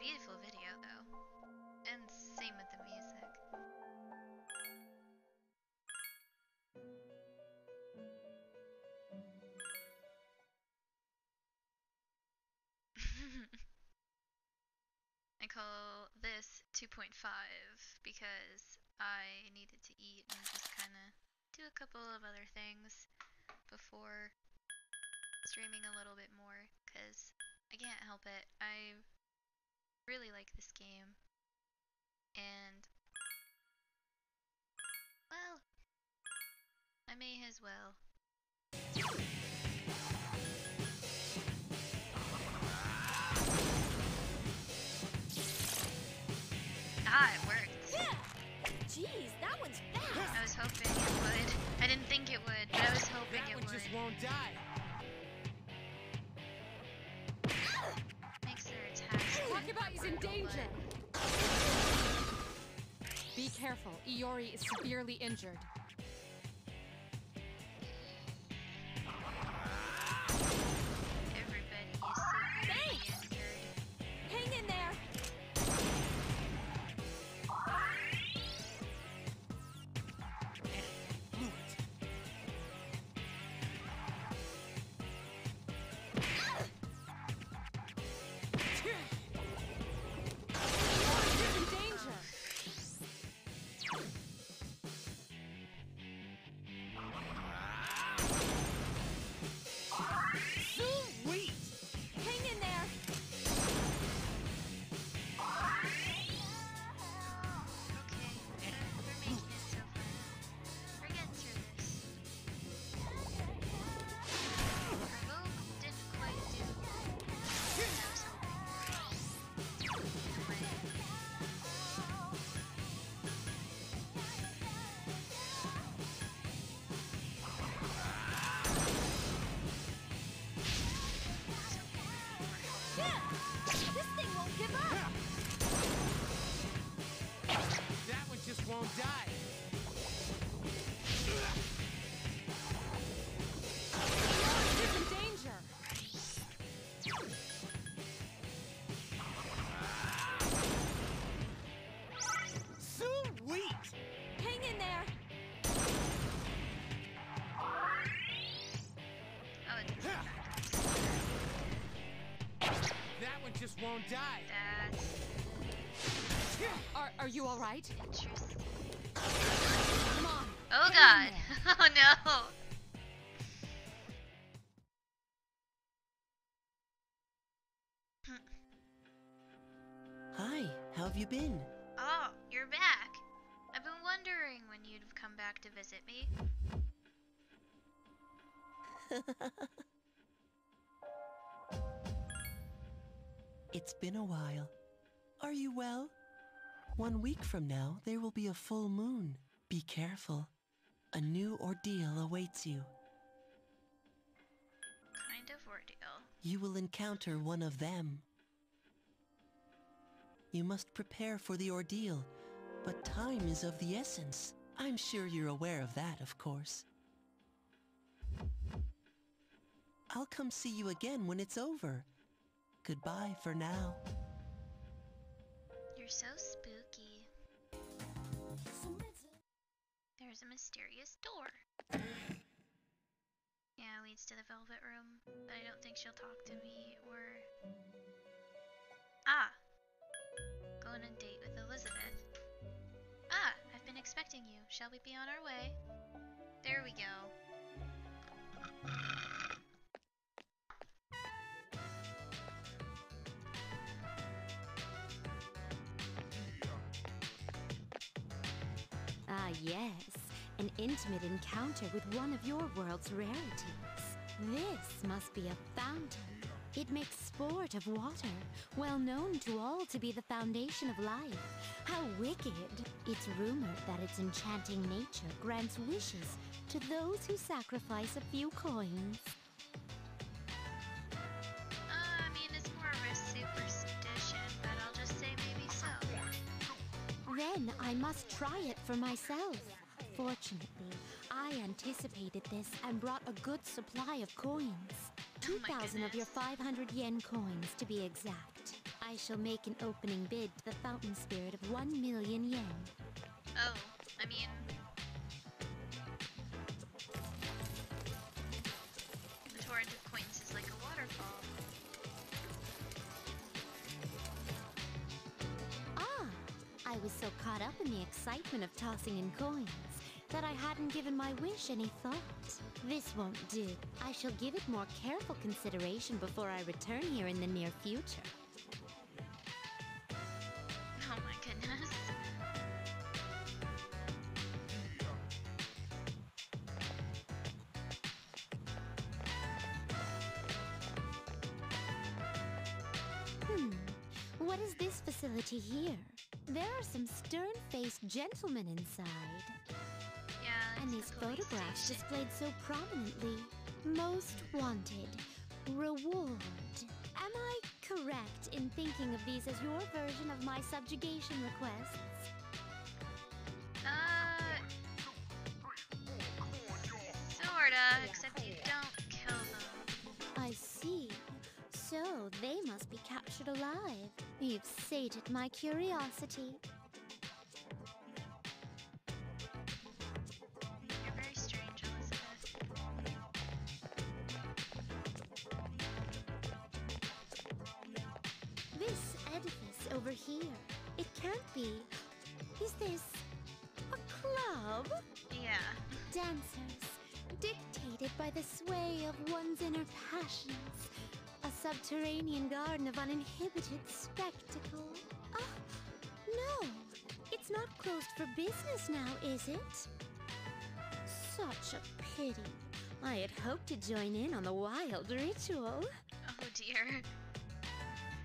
beautiful video though. And same with the music. I call this 2.5 because I needed to eat and just kind of do a couple of other things before streaming a little bit more, because I can't help it. I really like this game. And, well, I may as well. Ah, it worked. Yeah. Jeez, that one's fast. I was hoping it would. I didn't think it would, but I was hoping it would. That one just won't die. Makes their attack. Wakabaya's is in danger. Be careful, Iori is severely injured. Everybody is severely injured. Hang in there! Blew it. Iori is in danger! Just won't die. Are you all right? Interesting. Come on. Oh god. Oh no. Hi, how have you been? Oh, you're back. I've been wondering when you'd come back to visit me. It's been a while. Are you well? 1 week from now, there will be a full moon. Be careful. A new ordeal awaits you. Kind of ordeal? You will encounter one of them. You must prepare for the ordeal, but time is of the essence. I'm sure you're aware of that, of course. I'll come see you again when it's over. Goodbye for now. You're so spooky. There's a mysterious door. Yeah, it leads to the Velvet Room, but I don't think she'll talk to me or... Ah! Go on a date with Elizabeth. Ah! I've been expecting you. Shall we be on our way? There we go. Ah, yes. An intimate encounter with one of your world's rarities. This must be a fountain. It makes sport of water, well known to all to be the foundation of life. How wicked! It's rumored that its enchanting nature grants wishes to those who sacrifice a few coins. I mean, it's more of a superstition, but I'll just say maybe so. Then I must try it for myself. Fortunately, I anticipated this and brought a good supply of coins. 2,000 of your 500 yen coins, to be exact. I I shall make an opening bid to the fountain spirit of 1,000,000 yen. Oh, I mean... the torrent of coins is like a waterfall. Ah! I was so caught up in the excitement of tossing in coins that I hadn't given my wish any thought. This won't do. I shall give it more careful consideration before I return here in the near future. Oh my goodness. What is this facility here? There are some stern-faced gentlemen inside. And these photographs displayed so prominently. Most wanted. Reward. Am I correct in thinking of these as your version of my subjugation requests? Sorta, except you don't kill them. I see. So they must be captured alive. You've sated my curiosity. Over here. It can't be. Is this a club? Yeah. Dancers, dictated by the sway of one's inner passions. A subterranean garden of uninhibited spectacle. Ah, no. It's not closed for business now, is it? Such a pity. I had hoped to join in on the wild ritual. Oh dear.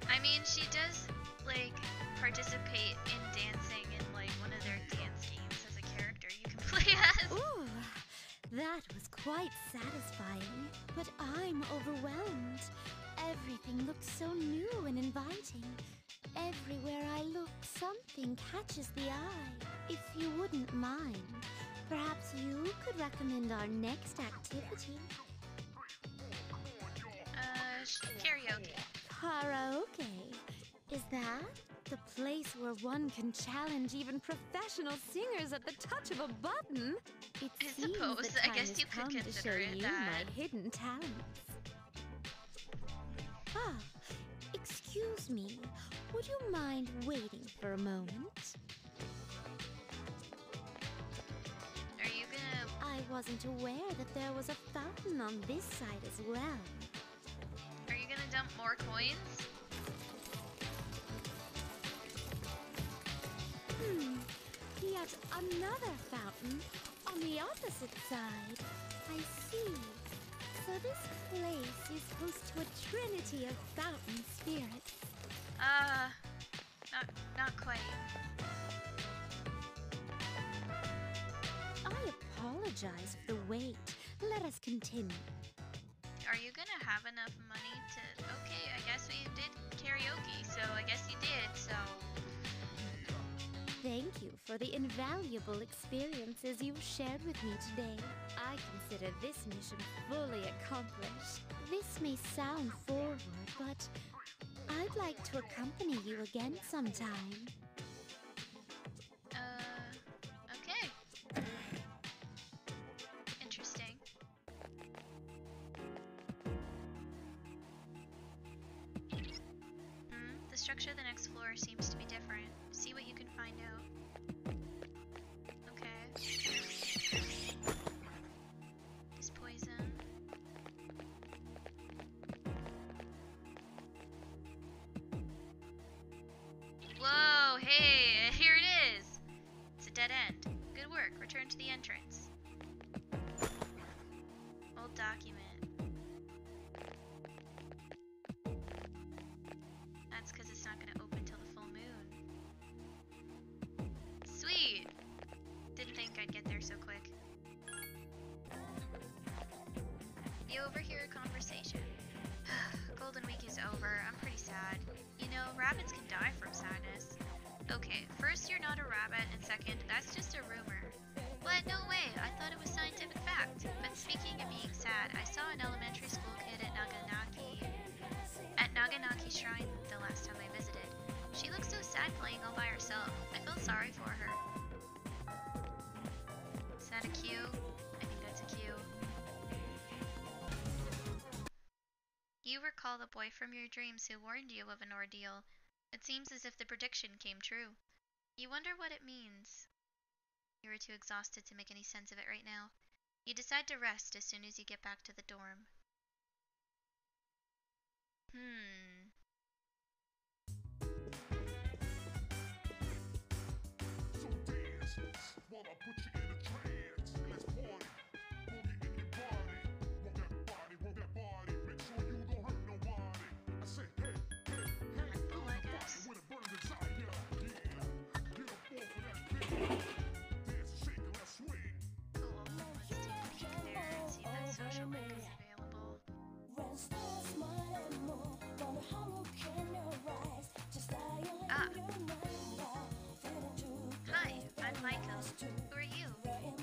I mean, she does... like, participate in dancing in, like, one of their dance games as a character you can play as. Ooh, that was quite satisfying. But I'm overwhelmed. Everything looks so new and inviting. Everywhere I look, something catches the eye. If you wouldn't mind, perhaps you could recommend our next activity. Karaoke. Karaoke. Is that the place where one can challenge even professional singers at the touch of a button? It seems the time has come to show you my hidden talents. Ah, excuse me. Would you mind waiting for a moment? Are you gonna... I wasn't aware that there was a fountain on this side as well. Are you gonna dump more coins? Yet another fountain on the opposite side. I see. So this place is host to a trinity of fountain spirits. Not quite. I apologize for the wait. Let us continue. Are you gonna have enough money to... Okay, I guess we did karaoke, so I guess you did, so... Thank you for the invaluable experiences you've shared with me today. I consider this mission fully accomplished. This may sound forward, but I'd like to accompany you again sometime. Okay. Interesting. The structure of the next floor seems to be different. See what you can find out. Okay. This poison. Whoa, hey, here it is! It's a dead end. Good work, return to the entrance. Old document. That's because it's not gonna open till the full moon. Sweet! Didn't think I'd get there so quick. You overhear a conversation. Golden Week is over. I'm pretty sad. You know, rabbits can die from sadness. Okay, first you're not a rabbit, and second, that's just a rumor. What? No way! I thought it was scientific fact. But speaking of being sad, I saw an elementary school kid at Naganaki Shrine the last time I visited. sorry for her. Is that a Q? I think that's a Q. You recall the boy from your dreams who warned you of an ordeal. It seems as if the prediction came true. You wonder what it means. You are too exhausted to make any sense of it right now. You decide to rest as soon as you get back to the dorm. So dance, wanna put you in a trance. Let's party, move it in your body. Walk that body, make sure you don't hurt nobody. I say hey, hey, hey, do the body with a burning desire. Yeah, get up off of that bitch. Dance, shake, let's swing. Cool, let's take a peek in there and see that social link is available. Hi, I'm Michael. Who are you?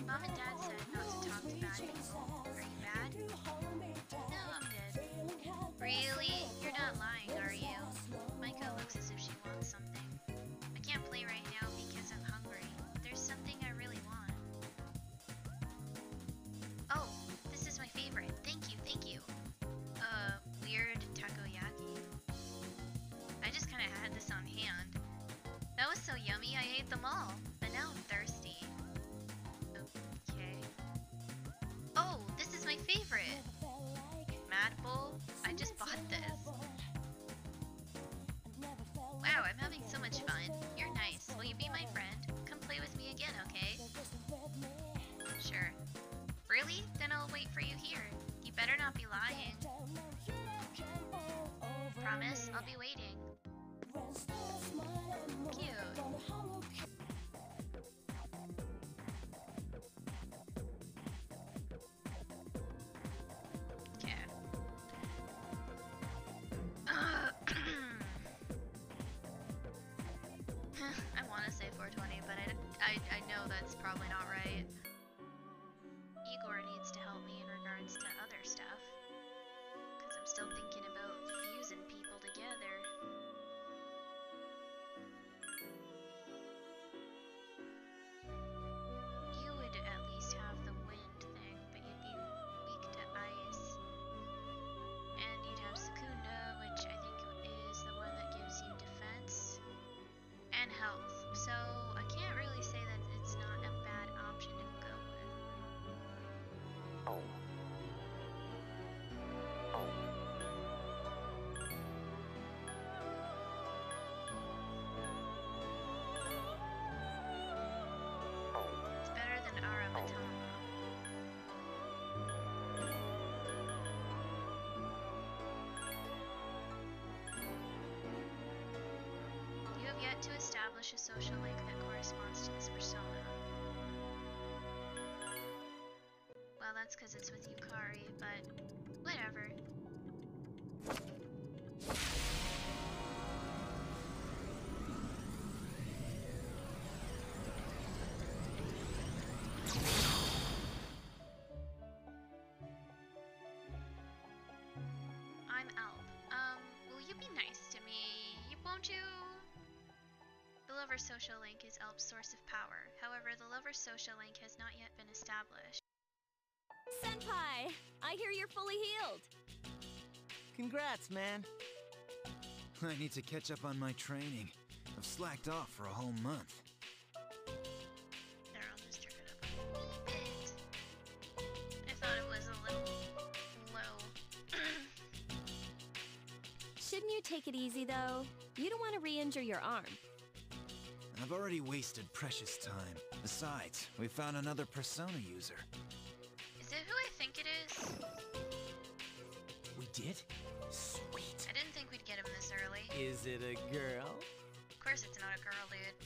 Mom and Dad said not to talk to bad people. Are you bad? No, I'm good. Really? You're not lying, are you? Michael looks as if she wants something. I can't play right now because I'm hungry. There's something I really want. Oh, this is my favorite. Thank you, thank you. Weird takoyaki. I just kind of had this on hand. That was so yummy, I ate them all, but now I'm thirsty. Okay. Oh, this is my favorite! Mad Bowl? I just bought this. Wow, I'm having so much fun. You're nice. Will you be my friend? Come play with me again, okay? Sure. Really? Then I'll wait for you here. You better not be lying. Promise, I'll be waiting. Cute. Okay. I want to say 420, but I know that's probably not right. Igor needs to help me in regards to other stuff, because I'm still thinking about fusing people together. To establish a social link that corresponds to this persona. Well, that's because it's with Yukari, but whatever. I'm Elp. Will you be nice to me? Won't you? The lover's social link is Elp's source of power. However, the lover's social link has not yet been established. Senpai! I hear you're fully healed! Congrats, man! I need to catch up on my training. I've slacked off for a whole month. There, I'll just turn it up a little bit. I thought it was a little low. Shouldn't you take it easy, though? You don't want to re-injure your arm. I've already wasted precious time. Besides, we found another persona user. Is it who I think it is? We did? Sweet. I didn't think we'd get him this early. Is it a girl? Of course it's not a girl, dude.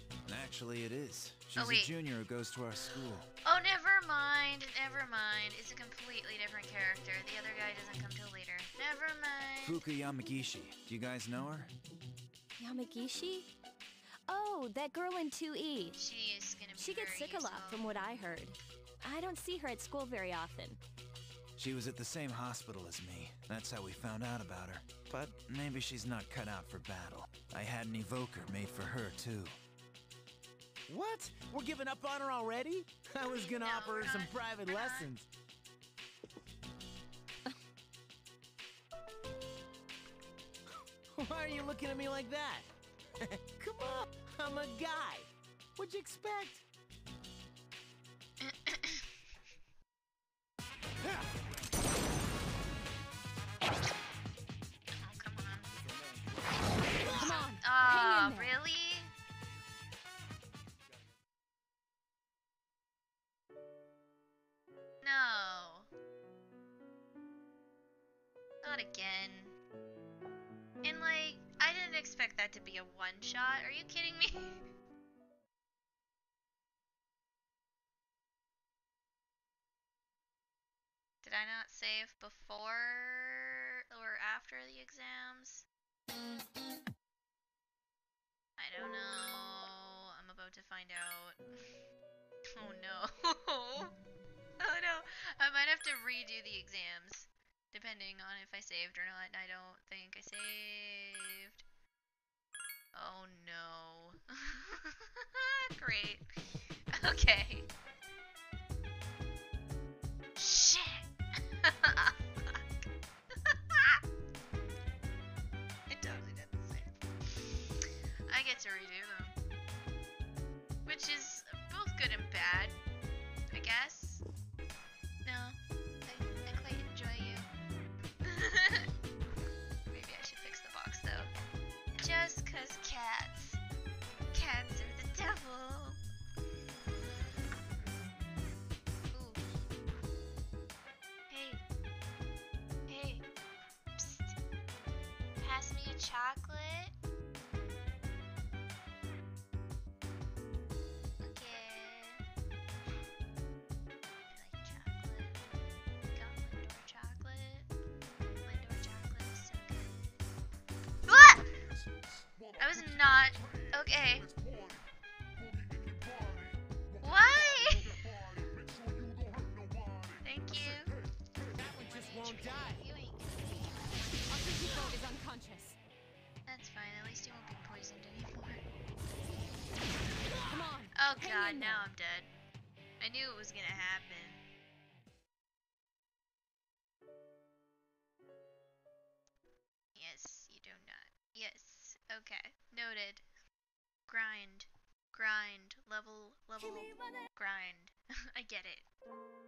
Actually, it is. She's a junior who goes to our school. Oh, never mind. Never mind. It's a completely different character. The other guy doesn't come till later. Never mind. Fuuka Yamagishi. Do you guys know her? Yamagishi? Oh, that girl in 2E. She is gonna be She gets sick a lot from what I heard. I don't see her at school very often. She was at the same hospital as me. That's how we found out about her. But maybe she's not cut out for battle. I had an evoker made for her, too. What? We're giving up on her already? I was gonna offer her some private lessons. Why are you looking at me like that? Come on, I'm a guy. What'd you expect? Ah, really? No. Not again. And like, I didn't expect that to be a one-shot. Are you kidding me? Did I not save before or after the exams? I don't know. I'm about to find out. Oh no. Oh no. I might have to redo the exams. Depending on if I saved or not. I don't think I saved. Oh no. Great. Okay. Shit. I get to redo them, which is both good and bad, I guess. No, I quite enjoy you. Maybe I should fix the box though. Just 'cause cats. Cats are the devil. Ooh. Hey. Hey. Psst. Pass me a chocolate. I was not okay. Why? Thank you. That one just won't die. Our is unconscious. That's fine. At least he won't be poisoned anymore. Come on. Oh god, now I'm dead. I knew it was gonna happen. Yes, you do not. Yes. Okay, noted. Grind. Level. Grind. I get it.